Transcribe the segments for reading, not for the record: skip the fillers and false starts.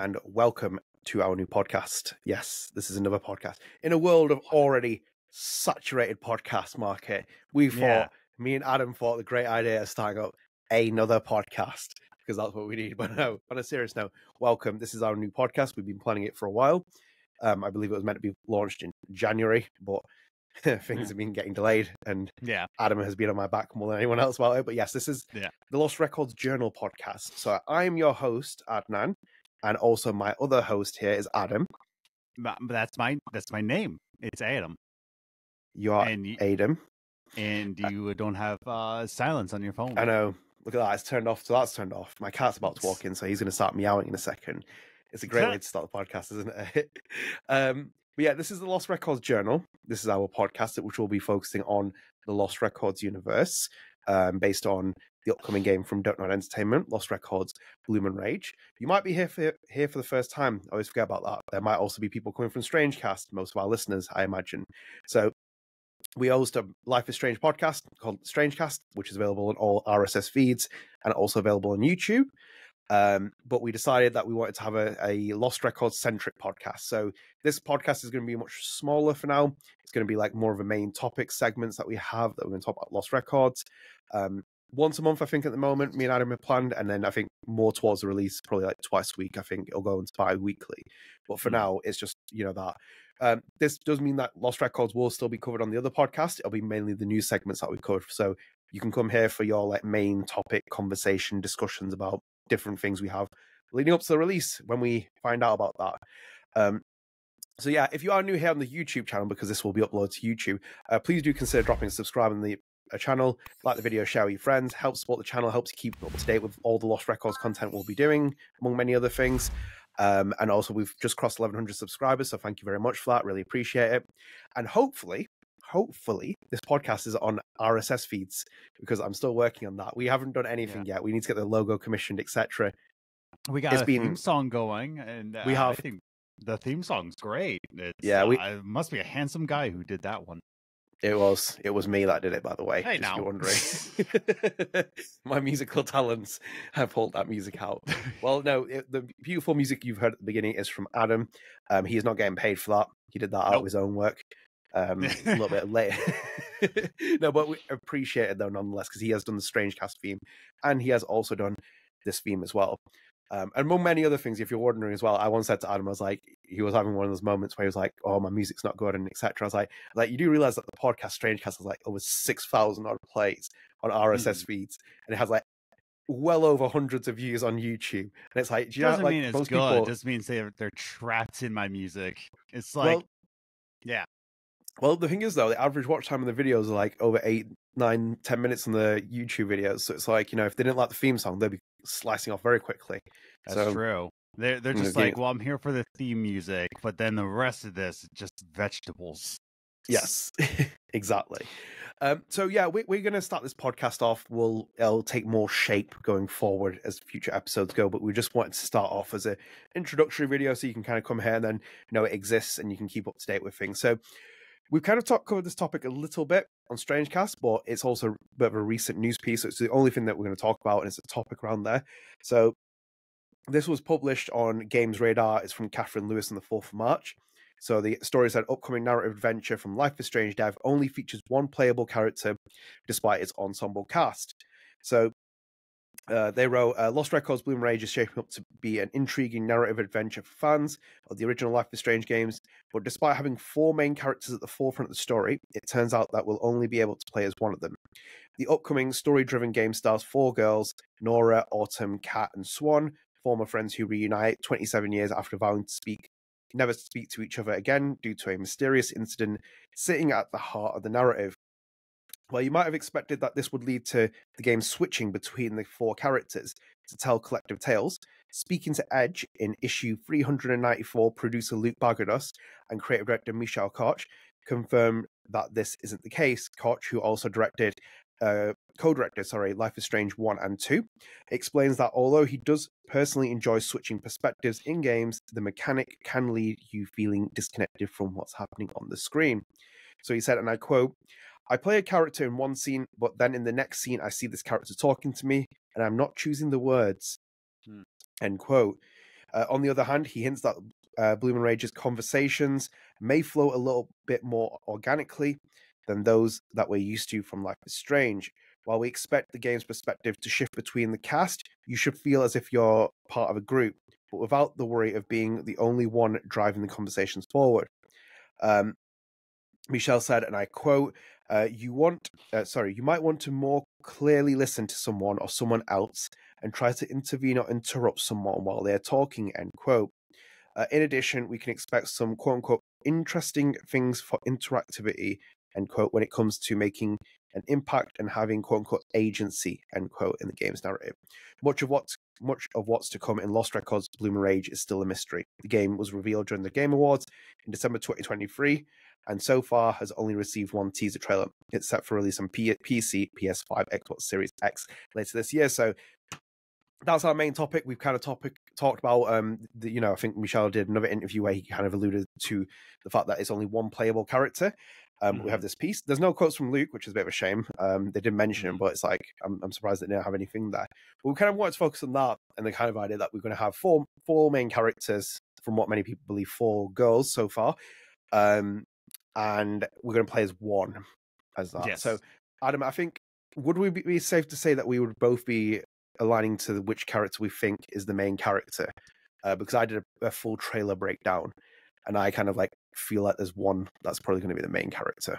and welcome to our new podcast. Yes, this is another podcast. In a world of already saturated podcast market, we thought, me and Adam thought the great idea of starting up another podcast, because that's what we need. But no, on a serious note, welcome. This is our new podcast. We've been planning it for a while. I believe it was meant to be launched in January, but things have been getting delayed, and Adam has been on my back more than anyone else about it. But yes, this is the Lost Records Journal podcast. So I'm your host, Adnan, and also my other host here is Adam. That's my name. It's Adam. Adam. And you don't have silence on your phone. I know. Look at that. It's turned off. So that's turned off. My cat's about to walk in, so he's going to start meowing in a second. It's a great way to start the podcast, isn't it? But yeah, this is the Lost Records Journal. This is our podcast, which will be focusing on the Lost Records universe, based on the upcoming game from Don't Nod Entertainment, Lost Records: Bloom and Rage. You might be here for the first time. I always forget about that. There might also be people coming from Strange Cast, most of our listeners, I imagine. So we host a Life is Strange podcast called Strange Cast, which is available on all RSS feeds and also available on YouTube. But we decided that we wanted to have a Lost Records centric podcast. So this podcast is going to be much smaller for now. It's going to be like more of a main topic segments that we have that we're going to talk about Lost Records. Once a month, I think at the moment, me and Adam have planned. And then I think more towards the release, probably like twice a week. I think it'll go into bi-weekly. But for now, it's just, you know, that. This does mean that Lost Records will still be covered on the other podcast. It'll be mainly the news segments that we cover. So you can come here for your like main topic conversation discussions about different things we have leading up to the release when we find out about that. So yeah, if you are new here on the YouTube channel, because this will be uploaded to YouTube, please do consider dropping a subscribe on the channel, like the video, share with your friends, help support the channel, helps keep up to date with all the Lost Records content we'll be doing, among many other things. And also we've just crossed 1100 subscribers, so thank you very much for that. Really appreciate it. And hopefully this podcast is on RSS feeds, because I'm still working on that. We haven't done anything yet. We need to get the logo commissioned, etc. We got theme song going, and we have. I think the theme song's great. It's, it must be a handsome guy who did that one. It was me that did it, by the way. Hey, now. If you're wondering. My musical talents have pulled that music out. Well, no, the beautiful music you've heard at the beginning is from Adam. He is not getting paid for that. He did that out of his own work. A little bit later. No, but we appreciate it though nonetheless, because he has done the Strange Cast theme, and he has also done this theme as well, and among many other things. If you're wondering as well, I once said to Adam, I was like, he was having one of those moments where he was like, oh, my music's not good, and etc. I was like, you do realize that the podcast Strange Cast has like over 6,000 odd plays on RSS feeds, and it has like well over hundreds of views on YouTube, and it's like, do you doesn't know, like, mean it's good people... It just means they're trapped in my music. It's like, well, well, the thing is, though, the average watch time of the videos are like over 8, 9, 10 minutes on the YouTube videos. So it's like, you know, if they didn't like the theme song, they'd be slicing off very quickly. That's true. They're just like, well, I'm here for the theme music, but then the rest of this is just vegetables. Yes, exactly. So yeah, we're going to start this podcast off. It'll take more shape going forward as future episodes go, but we just wanted to start off as an introductory video, so you can kind of come here and then, you know, it exists and you can keep up to date with things. So we've kind of covered this topic a little bit on Strange Cast, but it's also a bit of a recent news piece. So it's the only thing that we're going to talk about, and it's a topic around there. So this was published on Games Radar. It's from Catherine Lewis on the 4th of March. So the story said, upcoming narrative adventure from Life is Strange dev only features one playable character despite its ensemble cast. So they wrote, Lost Records Bloom Rage is shaping up to be an intriguing narrative adventure for fans of the original Life is Strange games, but despite having four main characters at the forefront of the story, it turns out that we'll only be able to play as one of them. The upcoming story-driven game stars four girls, Nora, Autumn, Kat, and Swan, former friends who reunite 27 years after vowing to never speak to each other again due to a mysterious incident sitting at the heart of the narrative. Well, you might have expected that this would lead to the game switching between the four characters to tell collective tales. Speaking to Edge in issue 394, producer Luke Bagados and creative director Michel Koch confirmed that this isn't the case. Koch, who also co-directed Life is Strange 1 and 2, explains that although he does personally enjoy switching perspectives in games, the mechanic can leave you feeling disconnected from what's happening on the screen. So he said, and I quote, I play a character in one scene, but then in the next scene, I see this character talking to me, and I'm not choosing the words. End quote. On the other hand, he hints that Bloom and Rage's conversations may flow a little bit more organically than those that we're used to from Life is Strange. While we expect the game's perspective to shift between the cast, you should feel as if you're part of a group, but without the worry of being the only one driving the conversations forward. Michel said, and I quote, you might want to more clearly listen to someone or someone else and try to intervene or interrupt someone while they're talking, end quote. In addition, we can expect some quote-unquote interesting things for interactivity, end quote, when it comes to making an impact and having quote-unquote agency, end quote, in the game's narrative. Much of what's to come in Lost Records: Bloom and Rage is still a mystery. The game was revealed during the Game Awards in December 2023, and so far has only received one teaser trailer. It's set for release on PC, PS5, Xbox Series X later this year. So that's our main topic. We've kind of talked about, I think Michel did another interview where he kind of alluded to the fact that it's only one playable character. We have this piece. There's no quotes from Luke, which is a bit of a shame. They did mention him, but it's like, I'm surprised they didn't have anything there. But we kind of wanted to focus on that and the kind of idea that we're going to have four main characters, from what many people believe, four girls so far. And we're going to play as one as that. Yes. So, Adam, I think, would we be safe to say that we would both be aligning to which character we think is the main character? Because I did a full trailer breakdown, and I kind of like feel like there's one that's probably going to be the main character.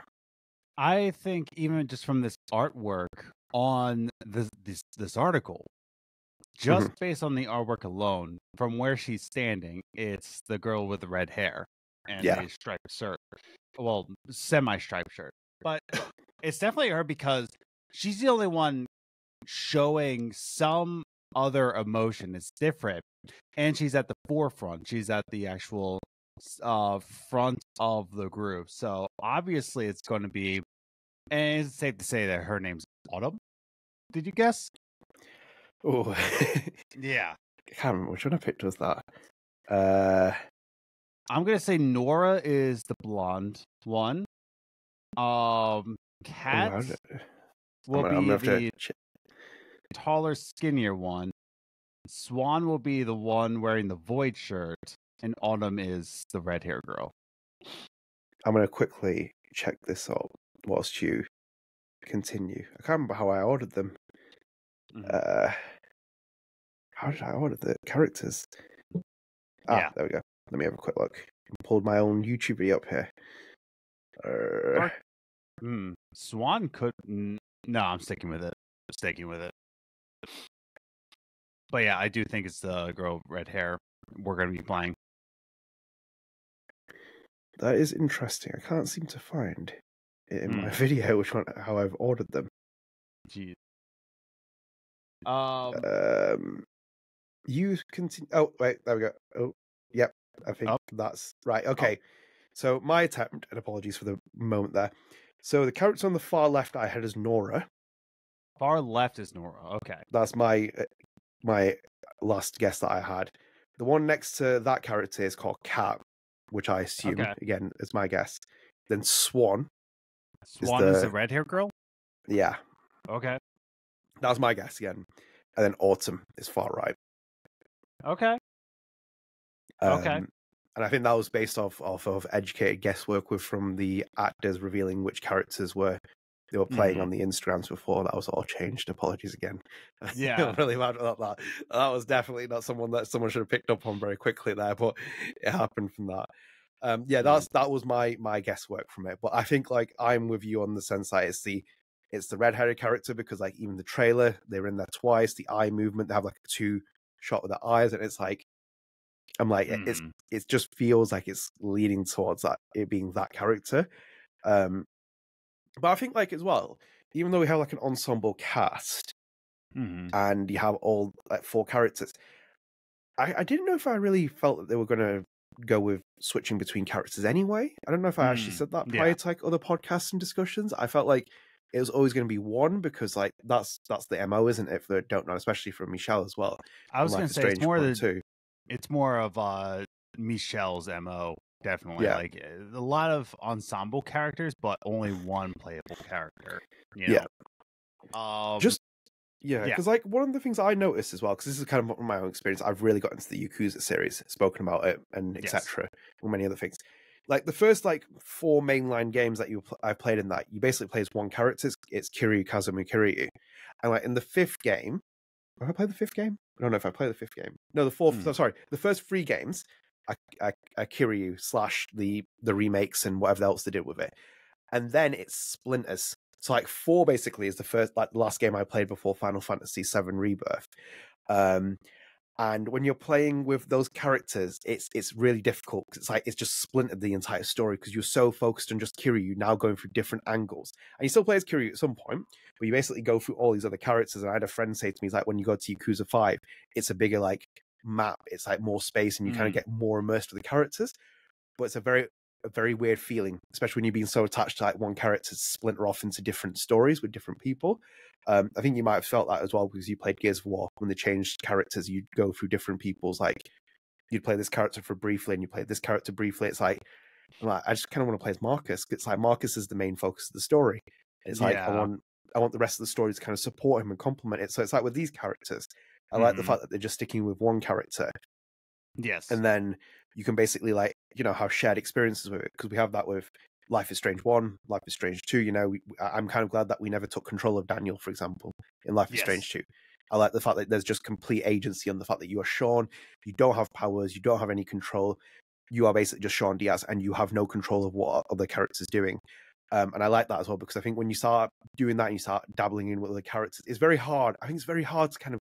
I think even just from this artwork on this article, just based on the artwork alone, from where she's standing, it's the girl with the red hair and a striped shirt. Well, semi-striped shirt. But it's definitely her because she's the only one showing some other emotion. It's different. And she's at the forefront. She's at the actual front of the group, so obviously it's going to be, and it's safe to say that her name's Autumn. Did you guess? Oh, yeah. I can't remember which one I picked was that. I'm gonna say Nora is the blonde one. Kat will be the taller, skinnier one. Swan will be the one wearing the void shirt. And Autumn is the red hair girl. I'm going to quickly check this up whilst you continue. I can't remember how I ordered them. How did I order the characters? There we go. Let me have a quick look. I pulled my own YouTube video up here. Swan could... No, I'm sticking with it. But yeah, I do think it's the girl with red hair we're going to be playing. That is interesting. I can't seem to find it in my video how I've ordered them. Jeez. You continue. Oh, wait, there we go. Oh, yep. I think that's right. Okay. So my attempt, and apologies for the moment there. So the character on the far left I had is Nora. Far left is Nora. Okay. That's my last guess that I had. The one next to that character is called Cat, which I assume, again, is my guess. Then Swan. Swan is the red hair girl? Yeah. Okay. That was my guess again. And then Autumn is far right. Okay. And I think that was based off of educated guesswork from the actors revealing which characters they were playing on the Instagrams before. That was all changed. Apologies again. Yeah. I'm really mad about that. That was definitely not someone should have picked up on very quickly there, but it happened from that. That was my guesswork from it. But I think like I'm with you on the sense that it's the red-haired character, because like even the trailer, they're in there twice, the eye movement, they have like a two shot with their eyes, and it's like I'm like it just feels like it's leading towards that, it being that character. But I think, like, as well, even though we have, like, an ensemble cast and you have all, like, four characters, I didn't know if I really felt that they were going to go with switching between characters anyway. I don't know if I actually said that prior to, like, other podcasts and discussions. I felt like it was always going to be one because, like, that's the MO, isn't it, for Don't Know, especially for Michel as well. I was going to say it's more of Michel's MO. Definitely, like a lot of ensemble characters, but only one playable character. You know? Just Yeah, because like one of the things I noticed as well, because this is kind of my own experience, I've really got into the Yakuza series, spoken about it, and etc. and many other things. Like the first like four mainline games that I've played in that, you basically play as one character. It's Kiryu Kazuma Kiryu, and like in the fifth game, have I played the fifth game? I don't know if I played the fifth game. No, the fourth. Oh, sorry, the first three games are Kiryu slash the remakes and whatever else they did with it, and then it's splinters. So like four basically is the first, like the last game I played before Final Fantasy VII Rebirth. And when you're playing with those characters, it's really difficult because it's like it's just splintered the entire story because you're so focused on just Kiryu now going through different angles. And you still play as Kiryu at some point, but you basically go through all these other characters. And I had a friend say to me, he's like, when you go to Yakuza 5, it's a bigger like map. It's like more space and you kind of get more immersed with the characters. But it's a very weird feeling, especially when you're being so attached to like one character to splinter off into different stories with different people. I think you might have felt that as well because you played Gears of War. When they changed characters, you'd go through different people's, like you'd play this character for briefly and you played this character briefly. It's like, I just kind of want to play as Marcus. It's like Marcus is the main focus of the story. It's like I want the rest of the story to kind of support him and complement it. So it's like with these characters, I like the fact that they're just sticking with one character. Yes, and then you can basically like, you know, have shared experiences with it, because we have that with Life is Strange 1, Life is Strange 2, you know, I'm kind of glad that we never took control of Daniel, for example, in Life is Strange 2. I like the fact that there's just complete agency on the fact that you are Sean, you don't have powers, you don't have any control, you are basically just Sean Diaz, and you have no control of what other characters doing. And I like that as well, because I think when you start doing that and you start dabbling in with other characters, it's very hard. I think it's very hard to kind of,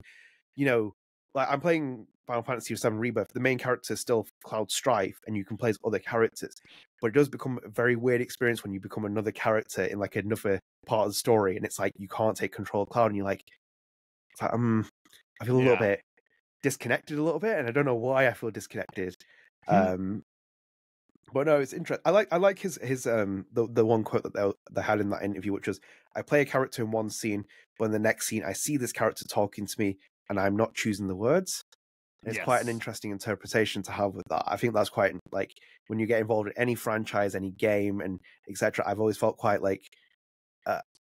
you know, like I'm playing Final Fantasy VII Rebirth, the main character is still Cloud Strife, and you can play as other characters. But it does become a very weird experience when you become another character in like another part of the story, and it's like you can't take control of Cloud, and you're like, I feel a little bit disconnected, and I don't know why I feel disconnected. But no, it's interesting. I like his the one quote that they had in that interview, which was, "I play a character in one scene, but in the next scene, I see this character talking to me, and I'm not choosing the words." It's quite an interesting interpretation to have with that. I think that's quite, like, when you get involved in any franchise, any game, and etc. I've always felt quite like,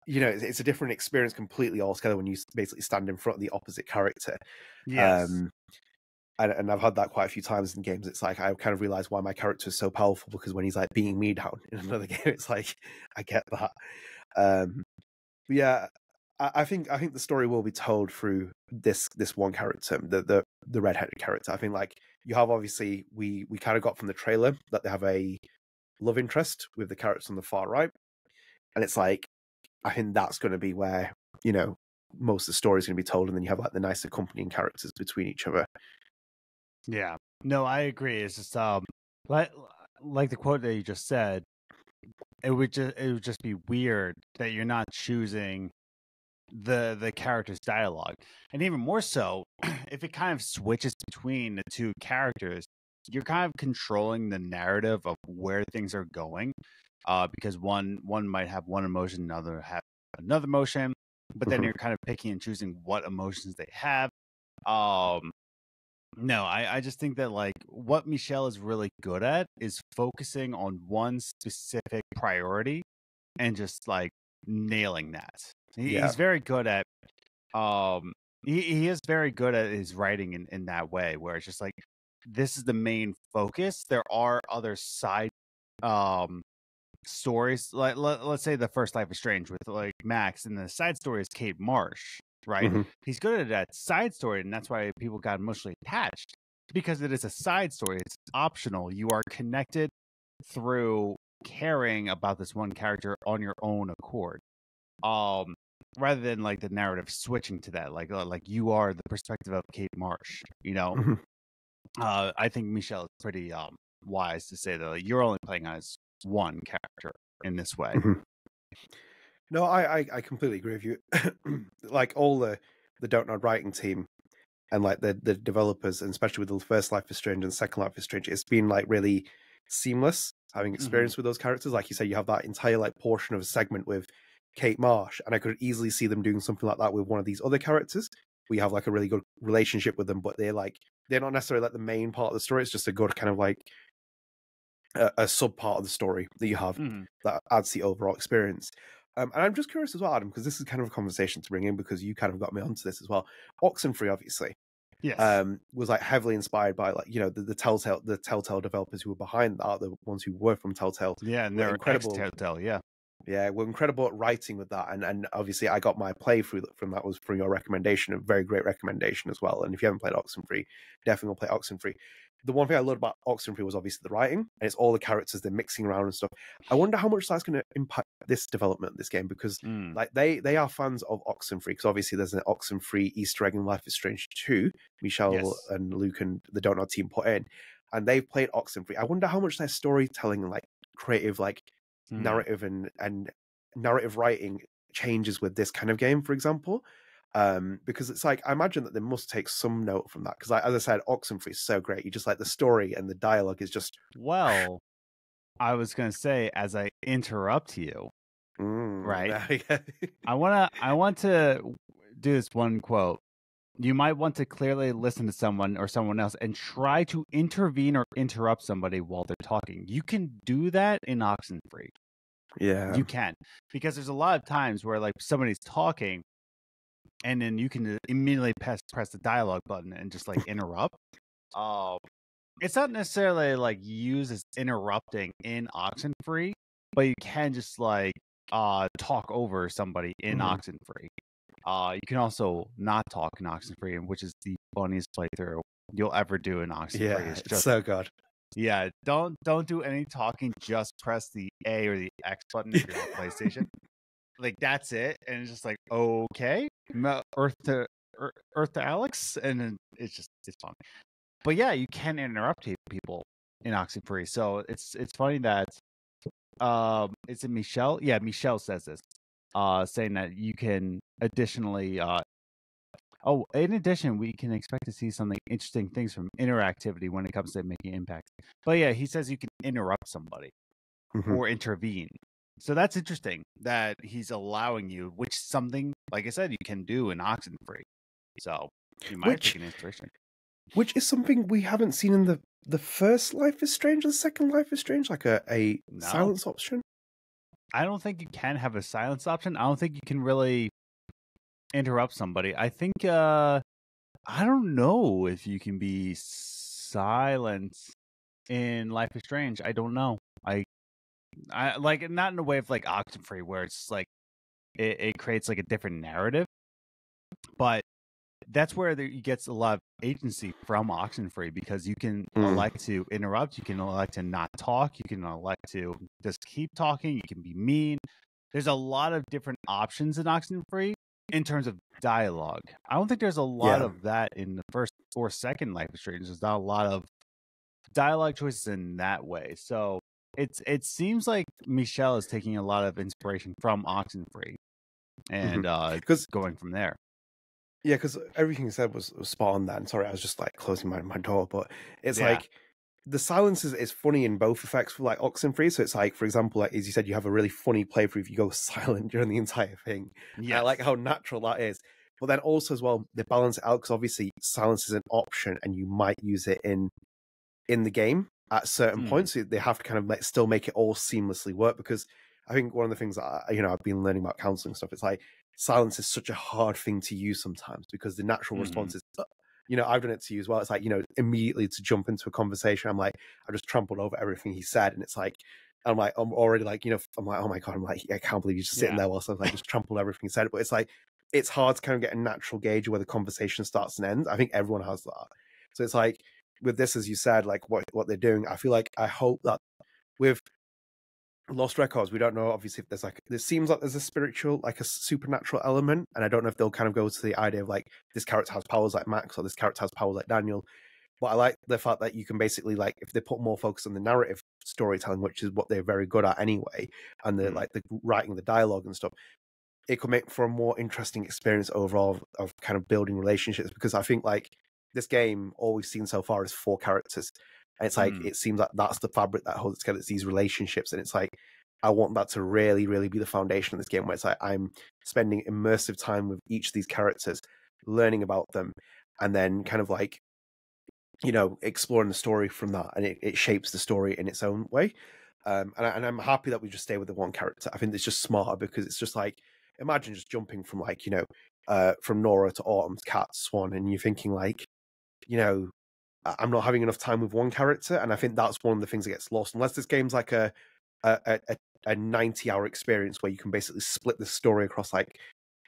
you know, it's a different experience completely altogether when you basically stand in front of the opposite character. And I've had that quite a few times in games. It's like I kind of realized why my character is so powerful, because when he's like beating me down in another game, it's like I get that. I think the story will be told through this one character, the redheaded character. I think like you have, obviously we kind of got from the trailer that they have a love interest with the characters on the far right, and it's like I think that's going to be where, you know, most of the story is going to be told, and then you have like the nice accompanying characters between each other. Yeah, no, I agree. It's just like the quote that you just said. It would just be weird that you're not choosing the character's dialogue, and even more so if it kind of switches between the two characters, you're kind of controlling the narrative of where things are going, because one might have one emotion, another have another emotion, but then you're kind of picking and choosing what emotions they have. No, I just think that like what Michel is really good at is focusing on one specific priority and just like nailing that. He's very good at he is very good at his writing in that way, where it's just like this is the main focus. There are other side stories, like let's say the first Life is Strange with like Max, and the side story is Kate Marsh, right? He's good at that side story, and that's why people got emotionally attached, because it is a side story. It's optional. You are connected through caring about this one character on your own accord, rather than like the narrative switching to that, like you are the perspective of Kate Marsh, you know. I think Michel is pretty wise to say that like, you're only playing as one character in this way. No, I completely agree with you. Like all the Don't Nod writing team and like the developers, and especially with the first Life is Strange and second Life is Strange, it's been like really seamless having experience with those characters. Like you say, you have that entire like portion of a segment with Kate Marsh, and I could easily see them doing something like that with one of these other characters. We have like a really good relationship with them, but they're not necessarily like the main part of the story. It's just a good kind of like a sub part of the story that you have that adds the overall experience. And I'm just curious as well, Adam, because this is kind of a conversation to bring in because you kind of got me onto this as well. Oxenfree, obviously, yes, was like heavily inspired by like, you know, the Telltale developers who were behind that, the ones who were from Telltale. Yeah, and they're incredible. Telltale, yeah. Yeah, we're incredible at writing with that, and obviously I got my playthrough from that was from your recommendation, a very great recommendation as well. And if you haven't played Oxenfree, definitely will play Oxenfree. The one thing I loved about Oxenfree was obviously the writing, and it's all the characters they're mixing around and stuff. I wonder how much that's going to impact this development, this game, because like they are fans of Oxenfree, because obviously there's an Oxenfree Easter egg in Life is Strange 2. Michel and Luke and the Don't Nod team put in, and they've played Oxenfree. I wonder how much their storytelling and like creative like narrative and narrative writing changes with this kind of game, for example, because it's like I imagine that they must take some note from that, because like, as I said, Oxenfree is so great, you just like the story and the dialogue is just well. I was gonna say, as I interrupt you, right? I want to do this one quote. You might want to clearly listen to someone or someone else and try to intervene or interrupt somebody while they're talking. You can do that in Oxenfree. Yeah, you can, because there's a lot of times where like somebody's talking and then you can immediately press the dialogue button and just like interrupt. It's not necessarily like used as interrupting in Oxenfree, but you can just like talk over somebody in Oxenfree. You can also not talk in Oxenfree, which is the funniest playthrough you'll ever do in Oxenfree. Yeah, it's so good. Yeah, don't do any talking. Just press the A or the X button if you're on PlayStation. Like that's it, and it's just like okay, Earth to Alex, and then it's funny. But yeah, you can interrupt people in Oxenfree, so it's funny that is it Michel? Yeah, Michel says this. Saying that you can additionally, we can expect to see something interesting things from interactivity when it comes to making impact. But yeah, he says you can interrupt somebody or intervene. So that's interesting that he's allowing you, which something, like I said, you can do in Oxenfree. So you might take an inspiration. Which is something we haven't seen in the first Life is Strange or the second Life is Strange, like a silence option. I don't think you can have a silence option. I don't think you can really interrupt somebody. I think, I don't know if you can be silent in Life is Strange. I don't know. I like, not in a way of like Oxenfree where it's like, it creates like a different narrative, but that's where you get a lot of agency from Oxenfree, because you can elect to interrupt, you can elect to not talk, you can elect to just keep talking, you can be mean. There's a lot of different options in Oxenfree in terms of dialogue. I don't think there's a lot of that in the first or second Life is Strange. There's not a lot of dialogue choices in that way. So it seems like Michel is taking a lot of inspiration from Oxenfree and going from there. Yeah, because everything you said was spot on that. And sorry, I was just like closing my door, but it's like the silence is funny in both effects for like Oxenfree. So it's like, for example, like, as you said, you have a really funny playthrough if you go silent during the entire thing. Yeah, I like how natural that is. But then also as well, they balance it out, because obviously silence is an option and you might use it in the game at certain points. So they have to kind of like still make it all seamlessly work, because I think one of the things that I've been learning about counseling stuff, it's like, silence is such a hard thing to use sometimes, because the natural response is, I've done it to you as well. It's like, immediately to jump into a conversation, I'm like, I just trampled over everything he said. And it's like, I'm already like, I'm like, oh my God, I'm like, I can't believe you're just sitting there whilst I was like, just trampled everything he said. But it's like, it's hard to kind of get a natural gauge of where the conversation starts and ends. I think everyone has that. So it's like, with this, as you said, like what they're doing, I feel like, I hope that with Lost Records, we don't know obviously if there's like, this seems like there's a spiritual, like a supernatural element, and I don't know if they'll kind of go to the idea of like, this character has powers like Max, or this character has powers like Daniel. But I like the fact that you can basically, like, if they put more focus on the narrative storytelling, which is what they're very good at anyway, and the like the writing, the dialogue and stuff, it could make for a more interesting experience overall of kind of building relationships. Because I think like this game, all we've seen so far is 4 characters. And it's like, it seems like that's the fabric that holds it together. It's these relationships. And it's like, I want that to really, really be the foundation of this game, where it's like, I'm spending immersive time with each of these characters, learning about them, and then kind of like, exploring the story from that. And it shapes the story in its own way. And I'm happy that we just stay with the one character. I think it's just smarter because it's just like, imagine just jumping from like, you know, from Nora to Autumn, Cat, Swan, and you're thinking like, you know, I'm not having enough time with one character. And I think that's one of the things that gets lost, unless this game's like a 90-hour experience where you can basically split the story across like,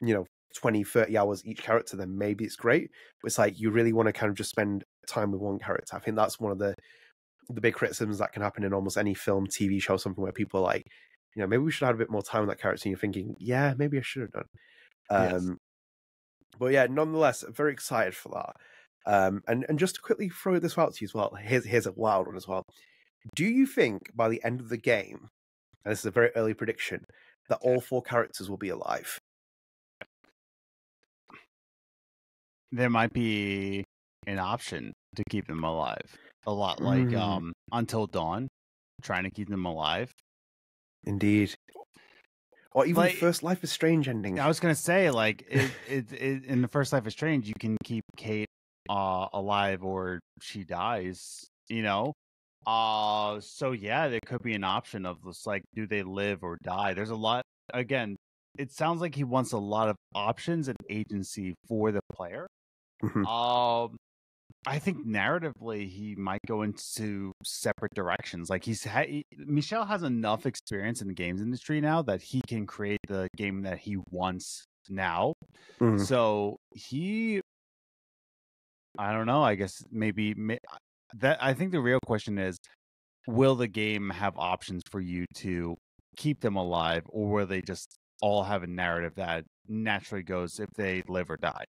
you know, 20, 30 hours each character, then maybe it's great. But it's like, you really want to kind of just spend time with one character. I think that's one of the big criticisms that can happen in almost any film, TV show, something where people are like, you know, maybe we should have a bit more time with that character. And you're thinking, yeah, maybe I should have done. Yes. But yeah, nonetheless, I'm very excited for that. And just to quickly throw this out to you as well, here's a wild one as well. Do you think by the end of the game, and this is a very early prediction, that all four characters will be alive? There might be an option to keep them alive. A lot like Until Dawn, trying to keep them alive. Indeed. Or even like, the first Life is Strange ending. I was going to say, like, in the first Life is Strange, you can keep Kate alive or she dies, you know? So, yeah, there could be an option of this, like, do they live or die? There's a lot, again, it sounds like he wants a lot of options and agency for the player. I think narratively he might go into separate directions. Like Michel has enough experience in the games industry now that he can create the game that he wants now. So I don't know. I guess maybe that. I think the real question is, will the game have options for you to keep them alive, or will they just all have a narrative that naturally goes if they live or die?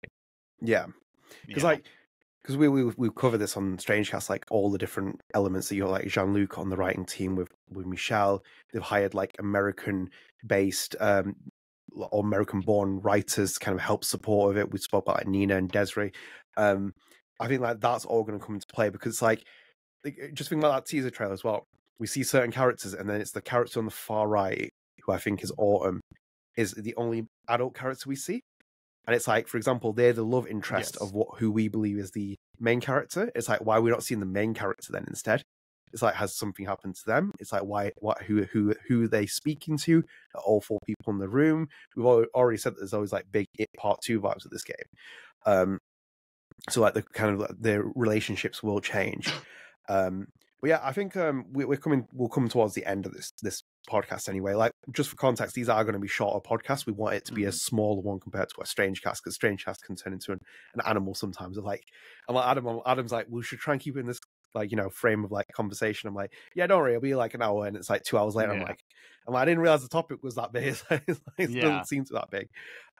Yeah, because because we've covered this on Strange Cast, like all the different elements that you're like Jean-Luc on the writing team with Michel. They've hired like American-based or American-born writers to kind of help support of it. We spoke about like, Nina and Desiree. I think like that's all going to come into play because it's like just think about that teaser trailer as well. We see certain characters, and then it's the character on the far right, who I think is Autumn, is the only adult character we see. And it's like, for example, they're the love interest of who we believe is the main character. It's like, why are we not seeing the main character then instead? It's like, has something happened to them? It's like, who are they speaking to? Are all four people in the room? We've already said that there's always like big It Part 2 vibes with this game. So like the kind of their relationships will change. But yeah, I think we'll come towards the end of this podcast anyway. Like, just for context, these are going to be shorter podcasts. We want it to be a smaller one compared to a Strange Cast, because Strange Cast can turn into an animal sometimes. I'm like Adam's like, we should try and keep it in this like, you know, frame of like conversation. I'm like, yeah, don't worry, it'll be like an hour, and it's like 2 hours later. Yeah. I'm like, I didn't realize the topic was that big. It doesn't seem to that big.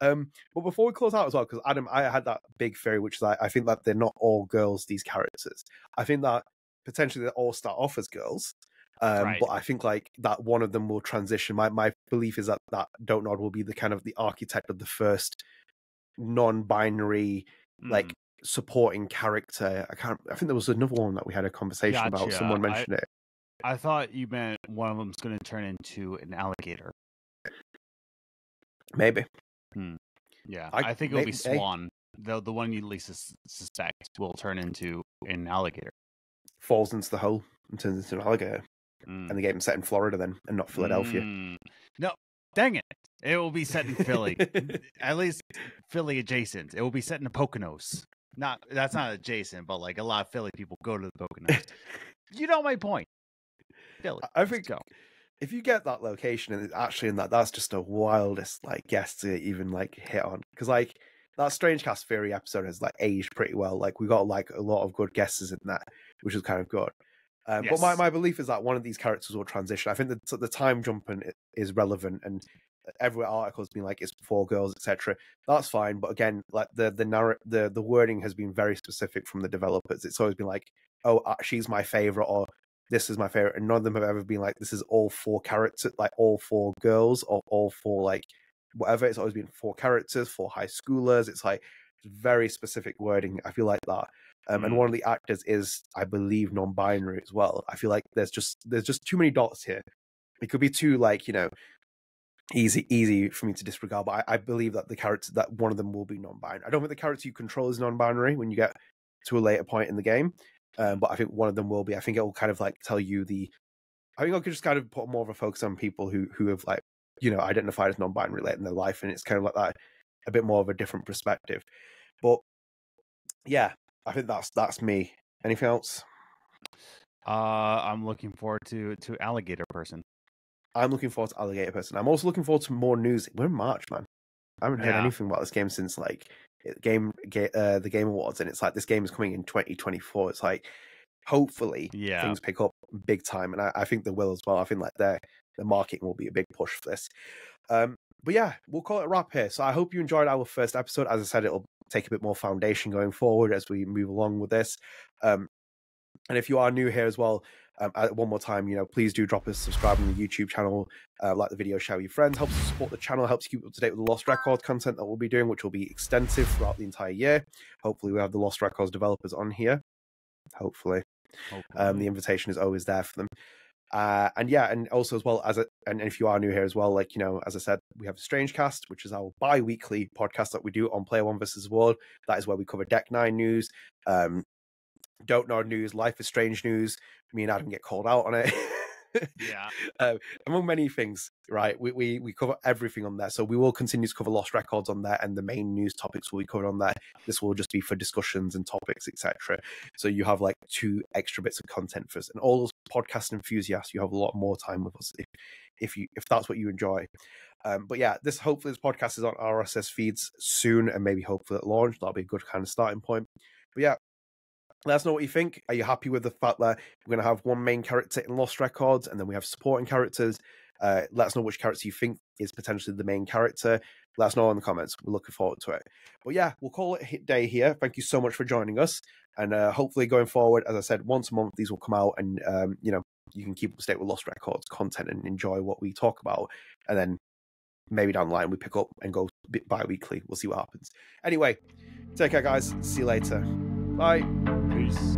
But before we close out as well, because Adam, I had that big theory, which is like, I think that they're not all girls, these characters. I think that potentially they all start off as girls. But I think like that one of them will transition. My belief is that Don't Nod will be the kind of the architect of the first non-binary like supporting character. I think there was another one that we had a conversation about. Someone mentioned it. I thought you meant one of them's going to turn into an alligator. Maybe. Yeah, I think it'll be Swan. The one you least suspect will turn into an alligator. Falls into the hole and turns into an alligator. And the game's set in Florida then, and not Philadelphia. No, dang it. It will be set in Philly. At least Philly adjacent. It will be set in the Poconos. That's not adjacent, but like a lot of Philly people go to the Poconos. You know my point. Philly. I think if you get that location, and it's actually in that's just the wildest like guess to even like hit on. Because like that Strange Cast theory episode has like aged pretty well. Like we got like a lot of good guesses in that, which is kind of good. But my belief is that one of these characters will transition. I think that the time jumping is relevant, and every article has been like it's before girls, etc. That's fine, but again, like the wording has been very specific from the developers. It's always been like, oh, she's my favorite, or this is my favorite, and none of them have ever been like this is all four characters, like all four girls, or all four like whatever. It's always been four characters, four high schoolers. It's like very specific wording. I feel like that. And one of the actors is, I believe, non-binary as well. I feel like there's just too many dots here. It could be too like, you know, easy for me to disregard. But I believe that the character, that one of them will be non-binary. I don't think the character you control is non-binary when you get to a later point in the game. But I think one of them will be. I think it will kind of like tell you the I think I could just kind of put more of a focus on people who have, like, you know, identified as non-binary later in their life, and it's kind of like that, a bit more of a different perspective. But yeah, I think that's me. Anything else? I'm looking forward to Alligator Person. I'm looking forward to Alligator Person. I'm also looking forward to more news. We're in March, man. I haven't heard anything about this game since like the Game Awards, and it's like this game is coming in 2024. It's like, hopefully things pick up big time, and I think they will as well. I think like the marketing will be a big push for this. But yeah, we'll call it a wrap here. So I hope you enjoyed our first episode. As I said, it'll take a bit more foundation going forward as we move along with this. And if you are new here as well, one more time, you know, please do drop us, subscribe on the YouTube channel, like the video, share with your friends, helps support the channel, helps keep up to date with the Lost Records content that we'll be doing, which will be extensive throughout the entire year. Hopefully we'll have the Lost Records developers on here. Hopefully. The invitation is always there for them. And yeah, and also as well, and if you are new here as well, like, you know, as I said, we have Strange Cast, which is our bi-weekly podcast that we do on Player One versus World. That is where we cover Deck Nine news, Don't Nod news, Life is Strange news. Me and Adam get called out on it. Yeah. Among many things, right? We cover everything on there. So we will continue to cover Lost Records on there, and the main news topics will be covered on there. This will just be for discussions and topics, etc. So you have like two extra bits of content for us. And all those podcast enthusiasts, you have a lot more time with us if that's what you enjoy. But yeah, hopefully this podcast is on RSS feeds soon, and maybe hopefully at launch. That'll be a good kind of starting point. But yeah, let us know what you think. Are you happy with the fact that we're going to have one main character in Lost Records, and then we have supporting characters? Let us know which character you think is potentially the main character. Let us know in the comments. We're looking forward to it. But yeah, we'll call it a day here. Thank you so much for joining us. And hopefully going forward, as I said, once a month, these will come out, and you know, you can keep up to date with Lost Records content and enjoy what we talk about. And then maybe down the line, we pick up and go bi-weekly. We'll see what happens. Anyway, take care, guys. See you later. Bye. Peace.